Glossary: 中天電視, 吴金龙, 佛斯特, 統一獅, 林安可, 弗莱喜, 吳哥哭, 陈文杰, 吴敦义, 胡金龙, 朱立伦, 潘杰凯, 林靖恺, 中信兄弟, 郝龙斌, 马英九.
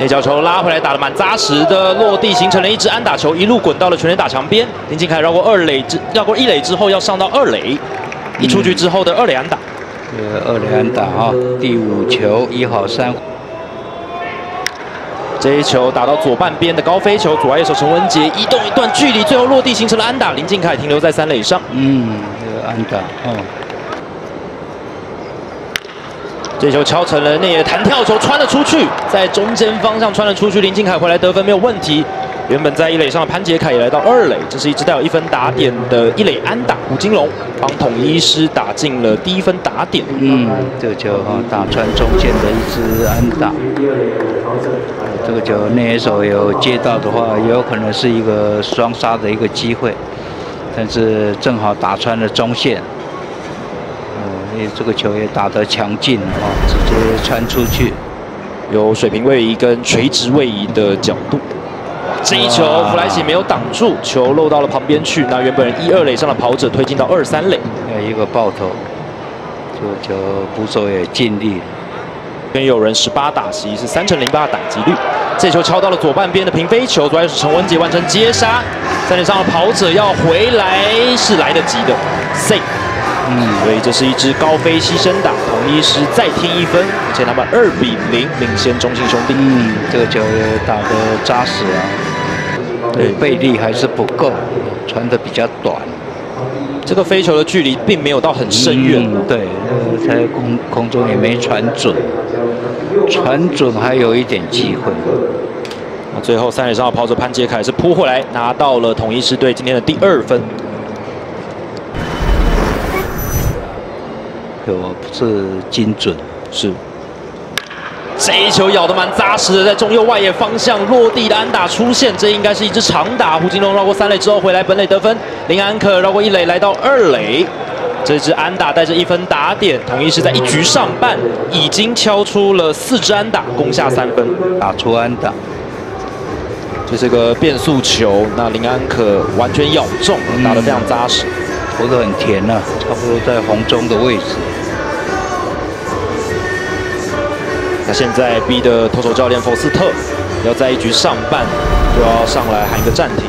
那角球拉回来打得蛮扎实的，落地形成了一支安打球，一路滚到了全垒打墙边。林靖恺绕过一垒之后要上到二垒，一出局之后的二垒安打。二垒安打啊，第5球1号3。 这一球打到左半边的高飞球，左外野手陈文杰移动一段距离，最后落地形成了安打。林靖恺停留在3垒上。这个安打，这球敲成了内野弹跳球，穿了出去，在中间方向穿了出去。林靖恺回来得分没有问题。原本在1垒上的潘杰凯也来到2垒，这是一支带有1分打点的1垒安打。吴金龙帮统一师打进了第1分打点。这球打穿中间的一支安打。 这个球内野手有接到的话，也有可能是一个双杀的一个机会，但是正好打穿了中线。因为这个球也打得强劲啊，直接穿出去，有水平位移跟垂直位移的角度。这一球弗莱喜没有挡住，球漏到了旁边去。那原本1、2垒上的跑者推进到2、3垒，一个爆头，这个球捕手也尽力了。 跟有人18打席是3成08打击率，这球敲到了左半边的平飞球，左外野手陈文杰完成接杀，3垒上的跑者要回来是来得及的 ，safe。所以这是一支高飞牺牲打，统一师再添1分，而且他们2比0领先中信兄弟。这个球打得扎实啊，对，背力还是不够，传得比较短。 这个飞球的距离并没有到很深远，对，在空中也没传准，传准还有一点机会。那最后3垒上的跑者潘杰凯是扑回来，拿到了统一狮队今天的第2分。不是精准，是。 这一球咬得蛮扎实的，在中右外野方向落地的安打出现，这应该是一支长打。胡金龙绕过3垒之后回来本垒得分，林安可绕过1垒来到2垒，这支安打带着1分打点，统一是在1局上半已经敲出了4支安打，攻下3分，打出安打。这是个变速球，那林安可完全咬中，打得非常扎实，投得很甜啊，差不多在红中的位置。 那现在逼的投手教练佛斯特要在1局上半就要上来喊一个暂停，